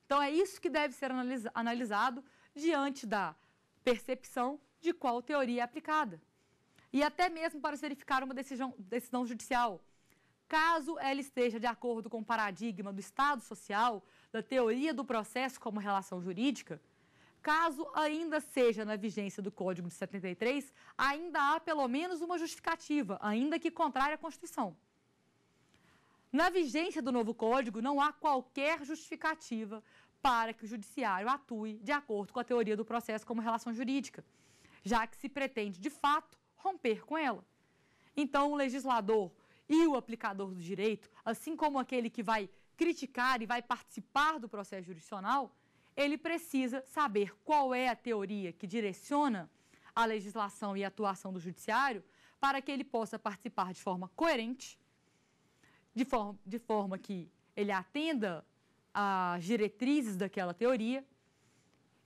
Então, é isso que deve ser analisa- analisado diante da percepção de qual teoria é aplicada. E até mesmo para verificar uma decisão, decisão judicial. Caso ela esteja de acordo com o paradigma do Estado social, da teoria do processo como relação jurídica, caso ainda seja na vigência do Código de setenta e três, ainda há pelo menos uma justificativa, ainda que contrária à Constituição. Na vigência do novo Código, não há qualquer justificativa para que o judiciário atue de acordo com a teoria do processo como relação jurídica, já que se pretende, de fato, romper com ela. Então, o legislador e o aplicador do direito, assim como aquele que vai criticar e vai participar do processo jurisdicional, ele precisa saber qual é a teoria que direciona a legislação e a atuação do judiciário para que ele possa participar de forma coerente, De forma, de forma que ele atenda às diretrizes daquela teoria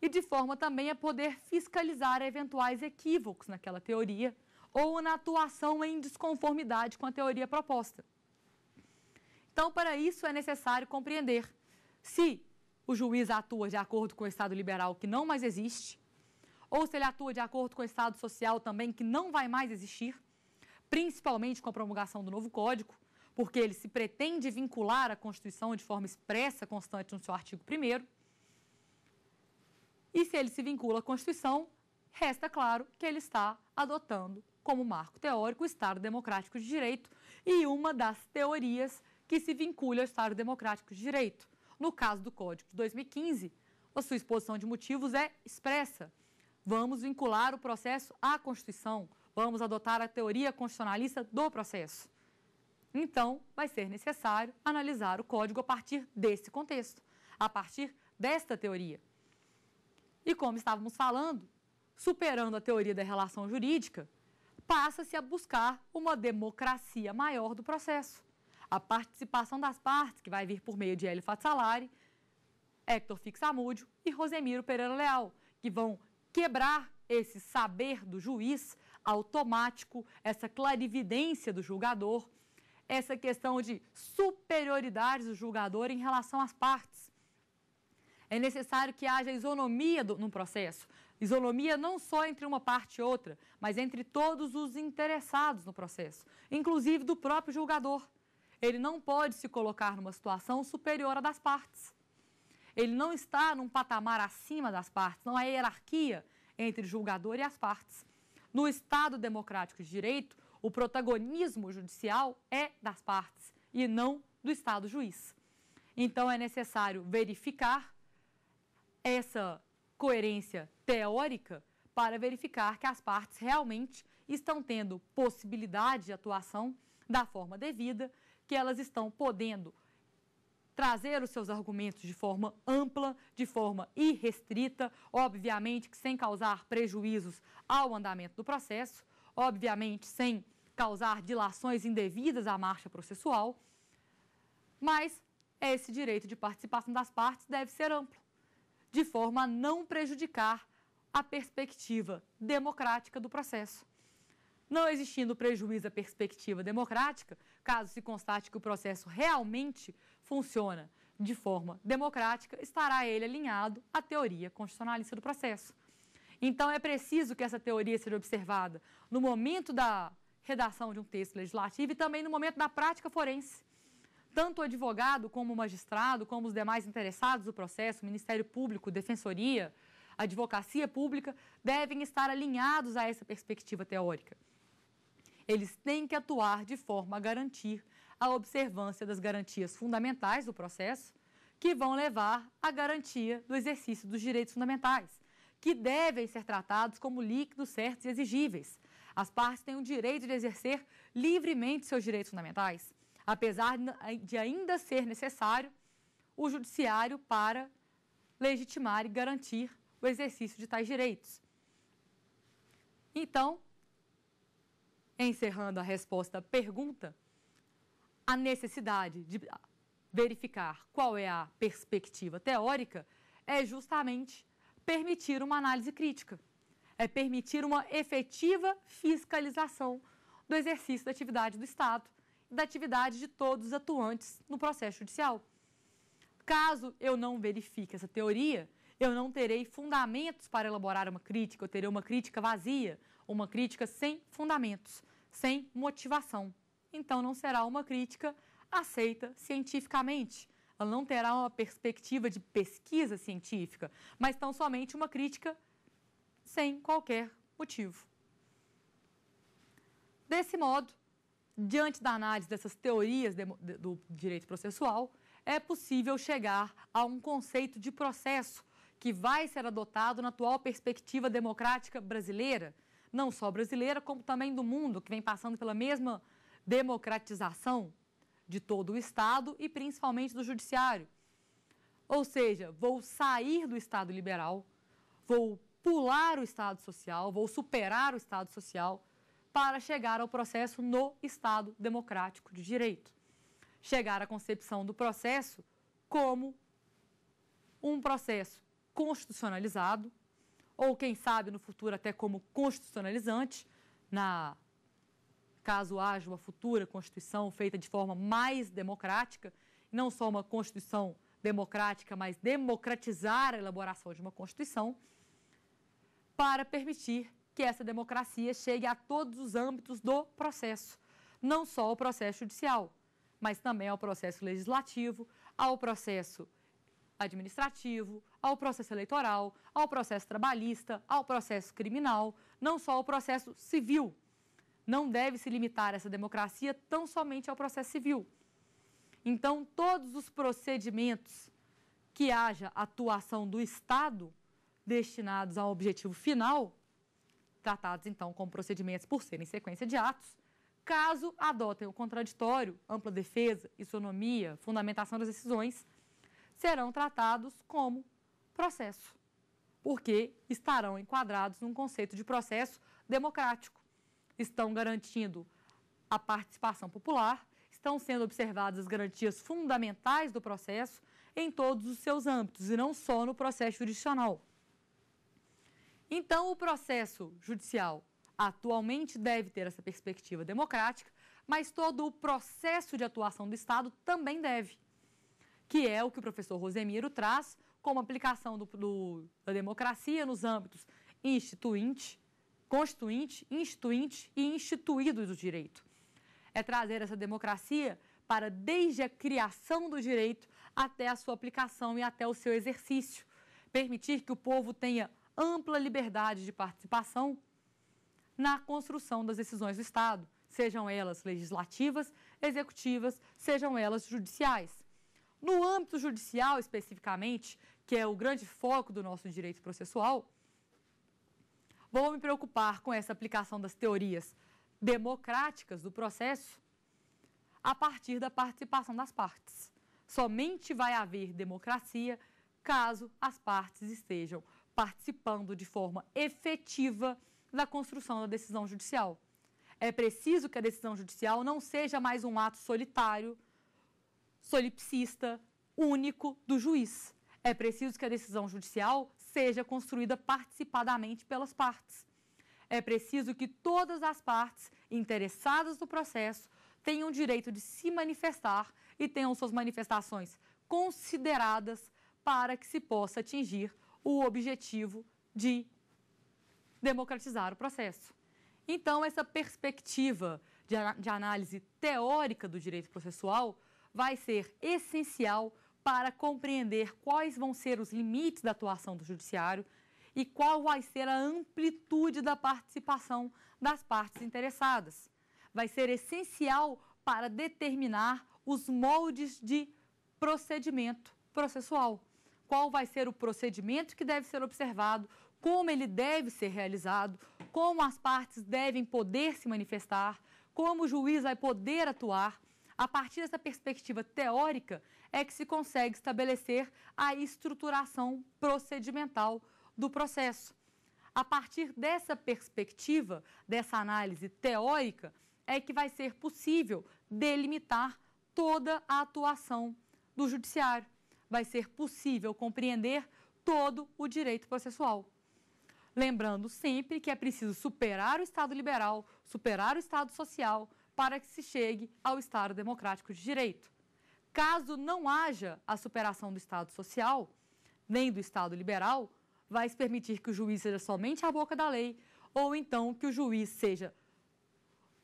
e de forma também a poder fiscalizar eventuais equívocos naquela teoria ou na atuação em desconformidade com a teoria proposta. Então, para isso é necessário compreender se o juiz atua de acordo com o Estado liberal que não mais existe ou se ele atua de acordo com o Estado social também que não vai mais existir, principalmente com a promulgação do novo Código, porque ele se pretende vincular à Constituição de forma expressa, constante no seu artigo primeiro. E se ele se vincula à Constituição, resta claro que ele está adotando como marco teórico o Estado Democrático de Direito e uma das teorias que se vincula ao Estado Democrático de Direito. No caso do Código de dois mil e quinze, a sua exposição de motivos é expressa. Vamos vincular o processo à Constituição, vamos adotar a teoria constitucionalista do processo. Então, vai ser necessário analisar o Código a partir desse contexto, a partir desta teoria. E como estávamos falando, superando a teoria da relação jurídica, passa-se a buscar uma democracia maior do processo. A participação das partes, que vai vir por meio de Elio Fazzalari, Héctor Fix-Zamudio e Rosemiro Pereira Leal, que vão quebrar esse saber do juiz automático, essa clarividência do julgador, essa questão de superioridade do julgador em relação às partes. É necessário que haja isonomia do, no processo. Isonomia não só entre uma parte e outra, mas entre todos os interessados no processo, inclusive do próprio julgador. Ele não pode se colocar numa situação superior à das partes. Ele não está num patamar acima das partes, não há hierarquia entre o julgador e as partes. No Estado Democrático de Direito, o protagonismo judicial é das partes e não do Estado juiz. Então, é necessário verificar essa coerência teórica para verificar que as partes realmente estão tendo possibilidade de atuação da forma devida, que elas estão podendo trazer os seus argumentos de forma ampla, de forma irrestrita, obviamente que sem causar prejuízos ao andamento do processo, obviamente sem causar dilações indevidas à marcha processual, mas esse direito de participação das partes deve ser amplo, de forma a não prejudicar a perspectiva democrática do processo. Não existindo prejuízo à perspectiva democrática, caso se constate que o processo realmente funciona de forma democrática, estará ele alinhado à teoria constitucionalista do processo. Então, é preciso que essa teoria seja observada no momento da redação de um texto legislativo e também no momento da prática forense. Tanto o advogado como o magistrado, como os demais interessados do processo, Ministério Público, Defensoria, Advocacia Pública, devem estar alinhados a essa perspectiva teórica. Eles têm que atuar de forma a garantir a observância das garantias fundamentais do processo, que vão levar à garantia do exercício dos direitos fundamentais, que devem ser tratados como líquidos, certos e exigíveis. As partes têm o direito de exercer livremente seus direitos fundamentais, apesar de ainda ser necessário o judiciário para legitimar e garantir o exercício de tais direitos. Então, encerrando a resposta à pergunta, a necessidade de verificar qual é a perspectiva teórica é justamente permitir uma análise crítica, é permitir uma efetiva fiscalização do exercício da atividade do Estado e da atividade de todos os atuantes no processo judicial. Caso eu não verifique essa teoria, eu não terei fundamentos para elaborar uma crítica, eu terei uma crítica vazia, uma crítica sem fundamentos, sem motivação. Então, não será uma crítica aceita cientificamente. Ela não terá uma perspectiva de pesquisa científica, mas tão somente uma crítica sem qualquer motivo. Desse modo, diante da análise dessas teorias do direito processual, é possível chegar a um conceito de processo que vai ser adotado na atual perspectiva democrática brasileira, não só brasileira, como também do mundo, que vem passando pela mesma democratização de todo o Estado e principalmente do judiciário. Ou seja, vou sair do Estado liberal, vou pular o Estado social, vou superar o Estado social para chegar ao processo no Estado democrático de direito. Chegar à concepção do processo como um processo constitucionalizado, ou quem sabe no futuro até como constitucionalizante, na caso haja uma futura Constituição feita de forma mais democrática, não só uma Constituição democrática, mas democratizar a elaboração de uma Constituição, para permitir que essa democracia chegue a todos os âmbitos do processo, não só ao processo judicial, mas também ao processo legislativo, ao processo administrativo, ao processo eleitoral, ao processo trabalhista, ao processo criminal, não só ao processo civil. Não deve se limitar essa democracia tão somente ao processo civil. Então, todos os procedimentos que haja atuação do Estado destinados a um objetivo final, tratados então como procedimentos por serem sequência de atos, caso adotem o contraditório, ampla defesa, isonomia, fundamentação das decisões, serão tratados como processo, porque estarão enquadrados num conceito de processo democrático. Estão garantindo a participação popular, estão sendo observadas as garantias fundamentais do processo em todos os seus âmbitos e não só no processo jurisdicional. Então, o processo judicial atualmente deve ter essa perspectiva democrática, mas todo o processo de atuação do Estado também deve, que é o que o professor Rosemiro traz como aplicação do, do, da democracia nos âmbitos instituinte, constituinte, instituinte e instituídos do direito. É trazer essa democracia para desde a criação do direito até a sua aplicação e até o seu exercício. Permitir que o povo tenha ampla liberdade de participação na construção das decisões do Estado, sejam elas legislativas, executivas, sejam elas judiciais. No âmbito judicial, especificamente, que é o grande foco do nosso direito processual, vou me preocupar com essa aplicação das teorias democráticas do processo a partir da participação das partes. Somente vai haver democracia caso as partes estejam participando de forma efetiva da construção da decisão judicial. É preciso que a decisão judicial não seja mais um ato solitário, solipsista, único do juiz. É preciso que a decisão judicial seja construída participadamente pelas partes. É preciso que todas as partes interessadas no processo tenham o direito de se manifestar e tenham suas manifestações consideradas para que se possa atingir o objetivo de democratizar o processo. Então, essa perspectiva de, de análise teórica do direito processual vai ser essencial para compreender quais vão ser os limites da atuação do judiciário e qual vai ser a amplitude da participação das partes interessadas. Vai ser essencial para determinar os moldes de procedimento processual. Qual vai ser o procedimento que deve ser observado, como ele deve ser realizado, como as partes devem poder se manifestar, como o juiz vai poder atuar. A partir dessa perspectiva teórica é que se consegue estabelecer a estruturação procedimental do processo. A partir dessa perspectiva, dessa análise teórica, é que vai ser possível delimitar toda a atuação do judiciário. Vai ser possível compreender todo o direito processual. Lembrando sempre que é preciso superar o Estado liberal, superar o Estado social, para que se chegue ao Estado democrático de direito. Caso não haja a superação do Estado social, nem do Estado liberal, vai permitir que o juiz seja somente a boca da lei, ou então que o juiz seja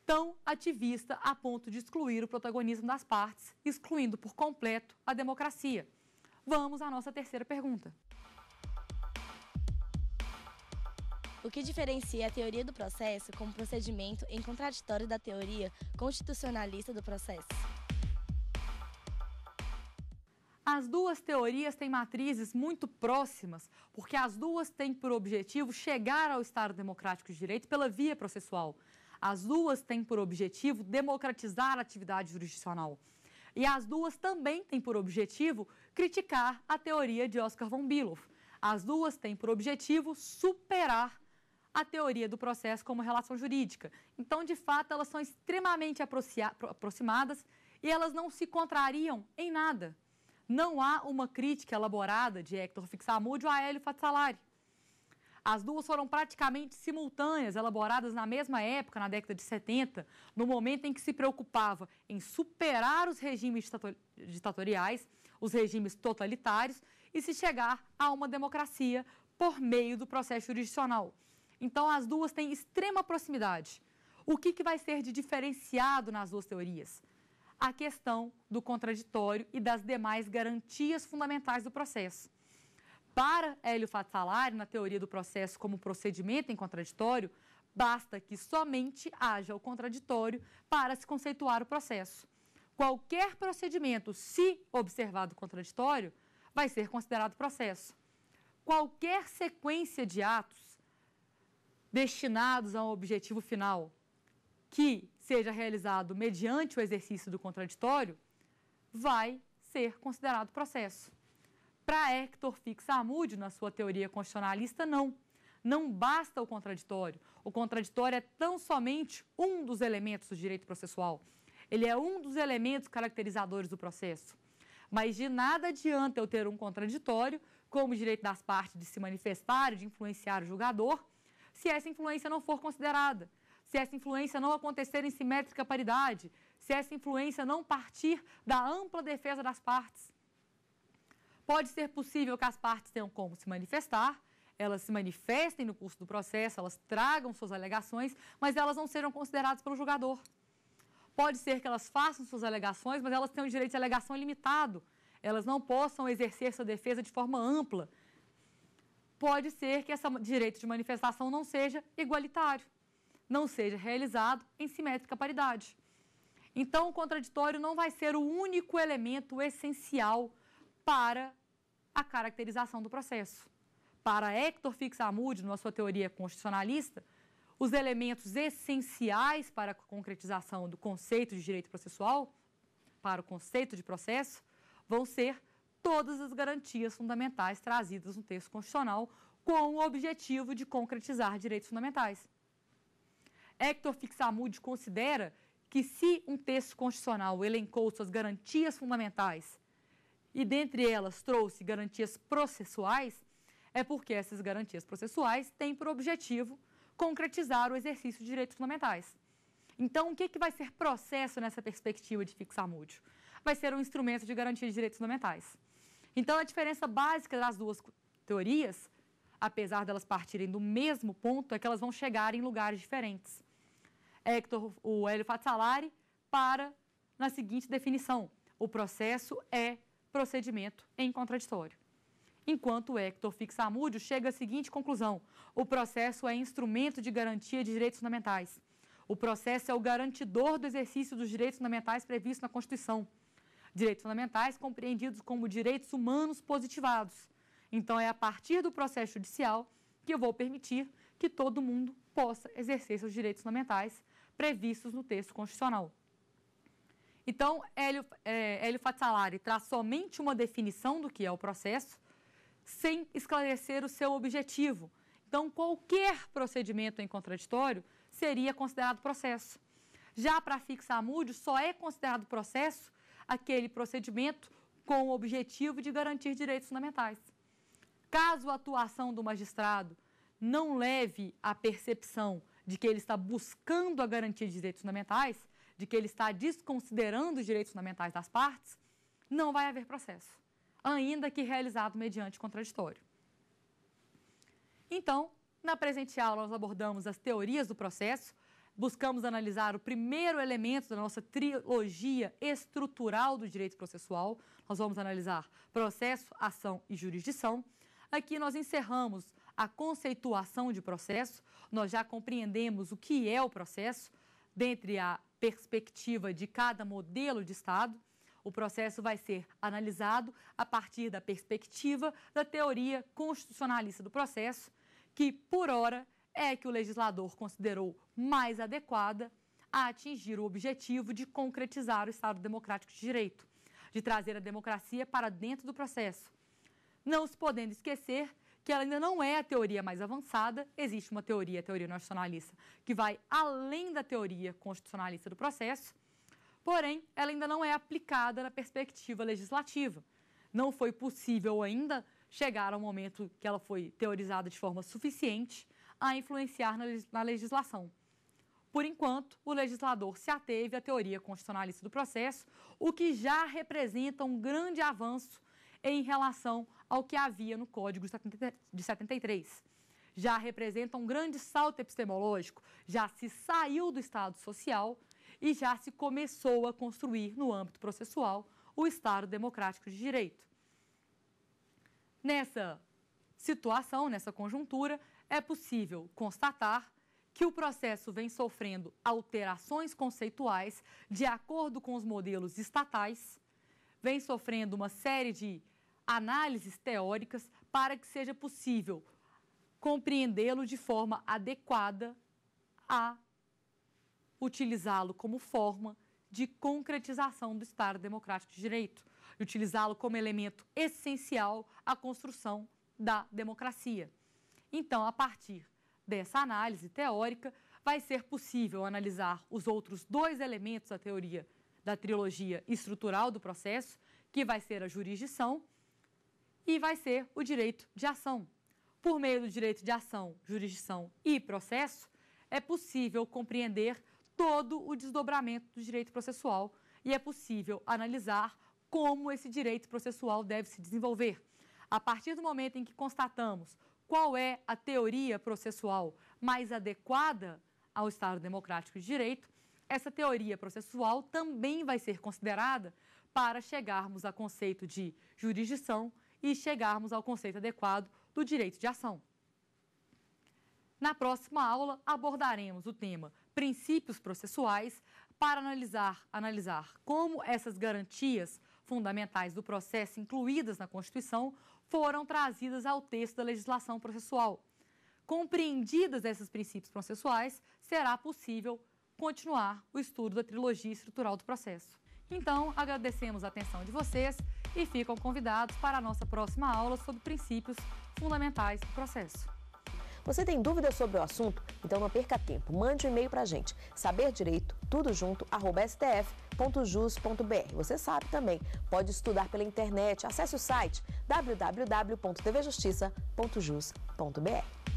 tão ativista a ponto de excluir o protagonismo das partes, excluindo por completo a democracia. Vamos à nossa terceira pergunta. O que diferencia a teoria do processo como procedimento em contraditório da teoria constitucionalista do processo? As duas teorias têm matrizes muito próximas, porque as duas têm por objetivo chegar ao Estado democrático de direito pela via processual. As duas têm por objetivo democratizar a atividade jurisdicional. E as duas também têm por objetivo criticar a teoria de Oskar von Bülow. As duas têm por objetivo superar a teoria do processo como relação jurídica. Então, de fato, elas são extremamente aproximadas e elas não se contrariam em nada. Não há uma crítica elaborada de Héctor Fix-Zamudio a Elio Fazzalari. As duas foram praticamente simultâneas, elaboradas na mesma época, na década de setenta, no momento em que se preocupava em superar os regimes ditatoriais, os regimes totalitários, e se chegar a uma democracia por meio do processo jurisdicional. Então, as duas têm extrema proximidade. O que que vai ser de diferenciado nas duas teorias? A questão do contraditório e das demais garantias fundamentais do processo. Para Elio Fazzalari, na teoria do processo como procedimento em contraditório, basta que somente haja o contraditório para se conceituar o processo. Qualquer procedimento, se observado contraditório, vai ser considerado processo. Qualquer sequência de atos destinados a um objetivo final que seja realizado mediante o exercício do contraditório, vai ser considerado processo. Para Héctor Fix-Zamudio, na sua teoria constitucionalista, não. Não basta o contraditório. O contraditório é tão somente um dos elementos do direito processual. Ele é um dos elementos caracterizadores do processo. Mas de nada adianta eu ter um contraditório, como o direito das partes de se manifestar e de influenciar o julgador, se essa influência não for considerada. Se essa influência não acontecer em simétrica paridade, se essa influência não partir da ampla defesa das partes. Pode ser possível que as partes tenham como se manifestar, elas se manifestem no curso do processo, elas tragam suas alegações, mas elas não sejam consideradas pelo julgador. Pode ser que elas façam suas alegações, mas elas tenham o direito de alegação limitado, elas não possam exercer sua defesa de forma ampla. Pode ser que esse direito de manifestação não seja igualitário, não seja realizado em simétrica paridade. Então, o contraditório não vai ser o único elemento essencial para a caracterização do processo. Para Héctor Fix-Zamudio, na sua teoria constitucionalista, os elementos essenciais para a concretização do conceito de direito processual, para o conceito de processo, vão ser todas as garantias fundamentais trazidas no texto constitucional com o objetivo de concretizar direitos fundamentais. Héctor Fix-Zamudio considera que se um texto constitucional elencou suas garantias fundamentais e dentre elas trouxe garantias processuais, é porque essas garantias processuais têm por objetivo concretizar o exercício de direitos fundamentais. Então, o que, que vai ser processo nessa perspectiva de Fix-Zamudio? Vai ser um instrumento de garantia de direitos fundamentais. Então, a diferença básica das duas teorias, apesar delas partirem do mesmo ponto, é que elas vão chegar em lugares diferentes. Héctor, o Elio Fazzalari para na seguinte definição: o processo é procedimento em contraditório. Enquanto Héctor Fix-Zamudio chega à seguinte conclusão: o processo é instrumento de garantia de direitos fundamentais. O processo é o garantidor do exercício dos direitos fundamentais previstos na Constituição. Direitos fundamentais compreendidos como direitos humanos positivados. Então, é a partir do processo judicial que eu vou permitir que todo mundo possa exercer seus direitos fundamentais previstos no texto constitucional. Então, Hélio, é, Hélio Fazzalari traz somente uma definição do que é o processo, sem esclarecer o seu objetivo. Então, qualquer procedimento em contraditório seria considerado processo. Já para Fix-Zamudio, só é considerado processo aquele procedimento com o objetivo de garantir direitos fundamentais. Caso a atuação do magistrado não leve à percepção de que ele está buscando a garantia de direitos fundamentais, de que ele está desconsiderando os direitos fundamentais das partes, não vai haver processo, ainda que realizado mediante contraditório. Então, na presente aula, nós abordamos as teorias do processo, buscamos analisar o primeiro elemento da nossa trilogia estrutural do direito processual. Nós vamos analisar processo, ação e jurisdição. Aqui nós encerramos a conceituação de processo. Nós já compreendemos o que é o processo, dentre a perspectiva de cada modelo de Estado. O processo vai ser analisado a partir da perspectiva da teoria constitucionalista do processo, que, por ora, é que o legislador considerou mais adequada a atingir o objetivo de concretizar o Estado democrático de direito, de trazer a democracia para dentro do processo. Não se podendo esquecer que ela ainda não é a teoria mais avançada, existe uma teoria, a teoria nacionalista, que vai além da teoria constitucionalista do processo. Porém, ela ainda não é aplicada na perspectiva legislativa. Não foi possível ainda chegar ao momento que ela foi teorizada de forma suficiente a influenciar na legislação. Por enquanto, o legislador se ateve à teoria constitucionalista do processo, o que já representa um grande avanço em relação ao que havia no Código de setenta e três. Já representa um grande salto epistemológico, já se saiu do Estado social e já se começou a construir, no âmbito processual, o Estado democrático de direito. Nessa situação, nessa conjuntura, é possível constatar que o processo vem sofrendo alterações conceituais de acordo com os modelos estatais, vem sofrendo uma série de análises teóricas para que seja possível compreendê-lo de forma adequada a utilizá-lo como forma de concretização do Estado democrático de direito, e utilizá-lo como elemento essencial à construção da democracia. Então, a partir dessa análise teórica, vai ser possível analisar os outros dois elementos da teoria da trilogia estrutural do processo, que vai ser a jurisdição e vai ser o direito de ação. Por meio do direito de ação, jurisdição e processo, é possível compreender todo o desdobramento do direito processual e é possível analisar como esse direito processual deve se desenvolver. A partir do momento em que constatamos qual é a teoria processual mais adequada ao Estado democrático de direito, essa teoria processual também vai ser considerada para chegarmos ao conceito de jurisdição e chegarmos ao conceito adequado do direito de ação. Na próxima aula abordaremos o tema princípios processuais para analisar, analisar como essas garantias fundamentais do processo incluídas na Constituição foram trazidas ao texto da legislação processual. Compreendidas esses princípios processuais, será possível continuar o estudo da trilogia estrutural do processo. Então, agradecemos a atenção de vocês e ficam convidados para a nossa próxima aula sobre princípios fundamentais do processo. Você tem dúvidas sobre o assunto? Então não perca tempo, mande um e-mail para a gente, saber direito tudo junto arroba s t f ponto jus ponto b r. Você sabe também, pode estudar pela internet, acesse o site w w w ponto t v justiça ponto jus ponto b r.